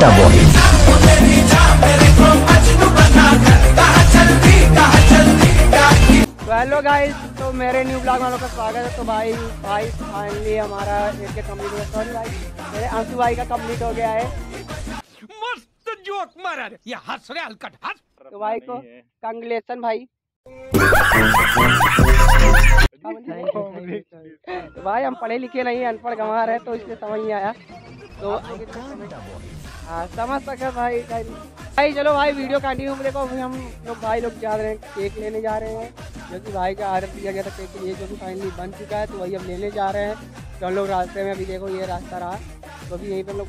The boy. तो hello guys, तो मेरे न्यू ब्लॉग में आप लोग का स्वागत है। तो भाई फाइनली हमारा एक कम्प्लीट हो गया। सॉरी भाई, मेरे आंसू भाई का कम्प्लीट हो गया है। मस्त जोक मारा रे, ये हंस रे हल्का हंस। तो भाई को कांग्रेचुलेशन भाई। तो भाई हम पढ़े लिखे नहीं है, अनपढ़ गंवार है, तो इसलिए समझ नहीं आया। तो हाँ समझ सका भाई। भाई चलो भाई वीडियो कंटिन्यू में देखो। अभी हम लोग भाई लोग जा रहे हैं, केक लेने जा रहे हैं, जो कि भाई का आर्डर दिया गया था केक के लिए, जो कि फाइनली बन चुका है। तो वही हम लेने जा रहे हैं। तो हम लोग रास्ते में, अभी देखो ये रास्ता रहा, तो अभी यहीं पर लोग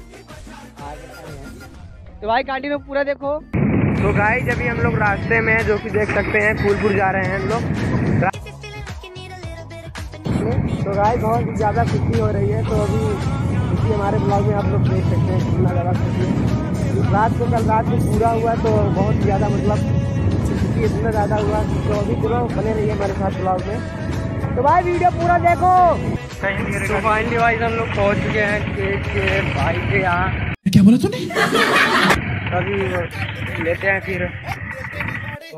आ रहे हैं। तो भाई कंटिन्यू पूरा देखो। तो भाई जब हम लोग रास्ते में, जो कि देख सकते हैं, फूलपुर जा रहे हैं हम लोग। तो गाइस बहुत ही ज़्यादा खुशी हो रही है। तो अभी खुशी हमारे ब्लॉग में आप लोग देख सकते हैं कितना ज़्यादा खुशी है। कल रात को पूरा हुआ, तो बहुत ज़्यादा मतलब खुशी इतना ज़्यादा हुआ। तो अभी पूरा बने रही है हमारे साथ ब्लॉग में। तो भाई वीडियो पूरा देखो। तो फाइनली भाई हम लोग पहुँच चुके हैं केक के भाई के यहाँ। क्या बोला तूने? अभी लेते हैं फिर। तो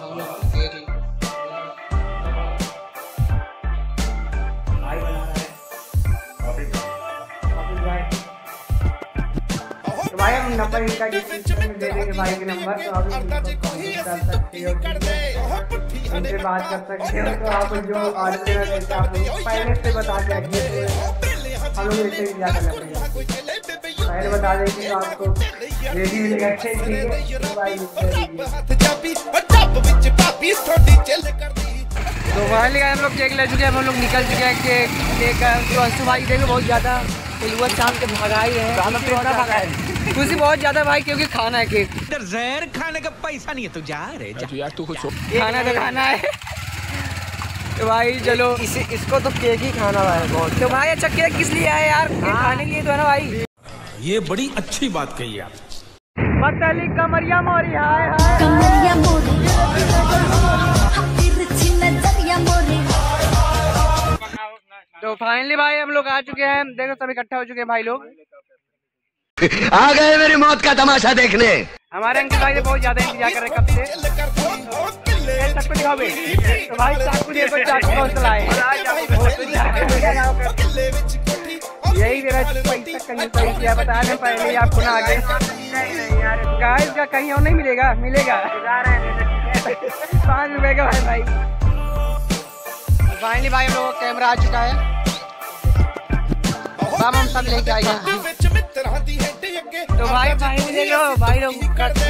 भाई हम नंबर इनका डिस्क्रिप्शन में दे देंगे भाई के नंबर। तो आप उनसे बात कर सकते हो। तो आप जो ऑर्डर देना चाहते आप पहले से बता के रखिए। हम लोग ऐसे भी ज़्यादा पहले बता देंगे आपको रेडी मिलेगा। तो भाई लिखा हम लोग केक ले चुके हैं, हम लोग निकल चुके हैं केक। तो अंशु भाई देखो बहुत ज़्यादा शाम के भगाई है, खुशी बहुत ज्यादा भाई, क्योंकि खाना है केक। जहर खाने का पैसा नहीं है तो जा रहे जा। यार तू कुछ खाना तो खाना है। तो भाई चलो इसको तो केक ही खाना भाई बहुत। तो भाई अच्छा केक किस लिए आया यार? खाने के लिए तो है ना भाई। ये बड़ी अच्छी बात कही आप। पतली कमरिया मोरी हाय हाय कमरिया मोरी हकीरची नजरिया मोरी। तो फाइनली भाई हम लोग आ चुके हैं, देखो सब इकट्ठा हो चुके हैं भाई लोग। आ गए मेरी मौत का तमाशा देखने। हमारे अंकल भाई ने बहुत ज्यादा इंतजार कर रहे कब से। चाकू दिखाओ बे। तो भाई चाकू देखो, चाकू हौसला है। यही मेरा पैसा कहीं सही किया बता दें पहले आपको ना आगे। गाइस का कहीं और नहीं मिलेगा, मिलेगा 5 रुपए का भाई। भाई फाइनली भाई हम लोग कैमरा आ चुका है, हम सब लेके आएगा। तो भाई लोग फोटो जा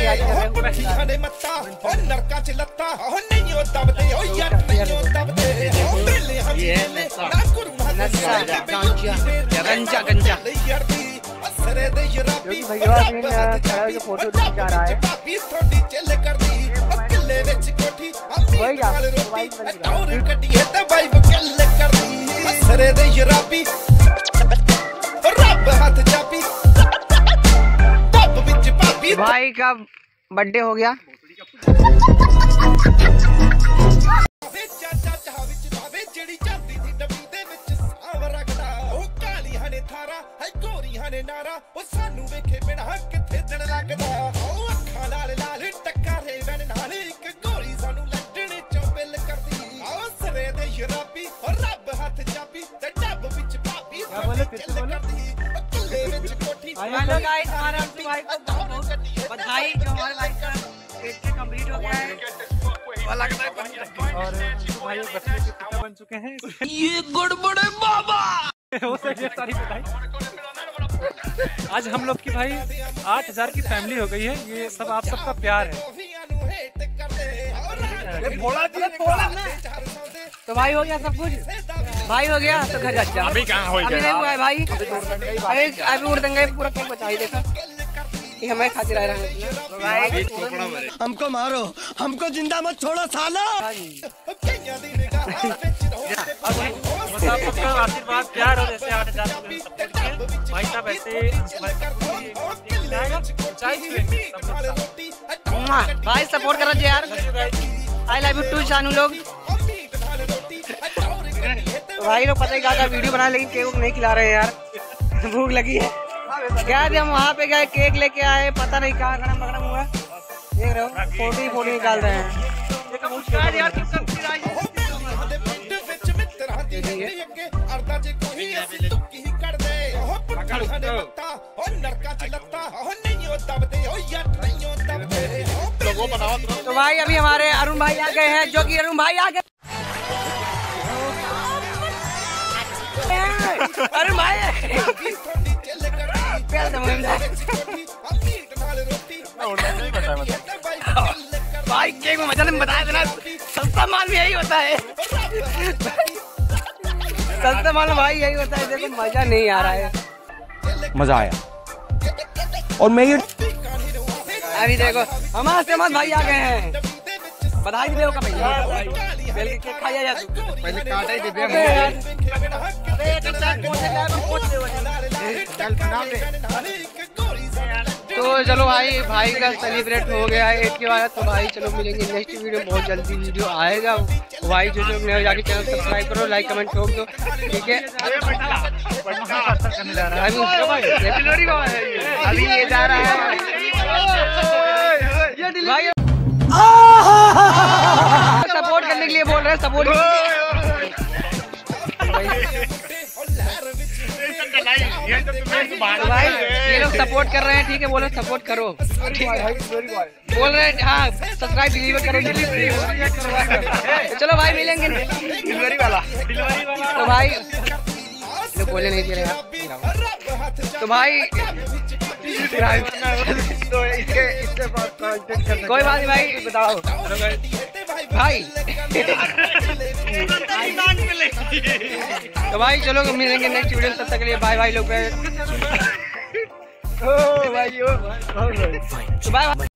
रहा है। भाई का बर्थडे हो गया। हेलो गाइस, हमारा अंशु भाई को बहुत बधाई, जो हमारे भाई का केक कंप्लीट हो गया है। और भाई बच्चे कितना बन चुके हैं, ये गड़बड़ है बाबा। सारी बधाई। आज हम लोग की भाई 8000 की फैमिली हो गई है। ये सब आप सबका प्यार है। तो भाई हो गया सब कुछ, भाई हो गया तो घर जाता। अभी कहाँ हो गया? अभी नहीं हुआ है भाई। अभी उड़दंगा पूरा केक बचा ही देखा। ये हमारे खातिर आए रहे। हमको मारो, हमको जिंदा मत छोड़ो साला। आशीर्वाद प्यार और ऐसे 8,000 भाई साहब ऐसे भाई सपोर्ट कर रहे यार। आई लव यू टू जानू लोग। भाई लोग पता ही क्या वीडियो बना लेकिन केक नहीं खिला रहे हैं यार, भूख लगी है। गया थे हम वहाँ पे, गए केक लेके आए, पता नहीं कहाँ गरम बगरम हुआ, देख रहे हो फोटो ही फोटो निकाल रहे हैं। तो भाई अभी हमारे अरुण भाई आ गए हैं, जो कि अरुण भाई आ गए। अरे भाई भाई केक में मजा नहीं बताया था ना, सस्ता माल भी यही होता है। सस्ता माल भाई यही होता है, देखो मजा नहीं आ रहा है। मजा आया और मैं ये अभी देखो हमारे से मत भाई आ गए हैं, बधाई दे होगा भैया। पहले केक खाया जाए, पहले काटा ही दे दे यार। अरे एक टाइम पहुंच गया, पहुंच गए चल नाम ले। तो चलो भाई, भाई का सेलिब्रेट हो गया है एक के बाद। तो भाई चलो मिलेंगे नेक्स्ट वीडियो, बहुत जल्दी वीडियो आएगा। भाई जो जो मेरे जाके चैनल सब्सक्राइब करो, लाइक कमेंट ठोक दो, ठीक है। अभी ये जा रहा है भाई सपोर्ट करने के लिए बोल रहे हैं, सपोर्ट भाई ये लोग सपोर्ट कर रहे हैं, ठीक है। बोलो सपोर्ट करो, बोल रहे हैं हाँ सब्सक्राइब डिलीवर करो। चलो भाई मिलेंगे डिलीवरी वाला। तो भाई बोले नहीं दे रहे, तो भाई तो इसके बाद कोई बात नहीं भाई, बताओ भाई। तो भाई चलो मिलेंगे नेक्स्ट वीडियो, तब तक के लिए बाय बाय लोग। तो भाई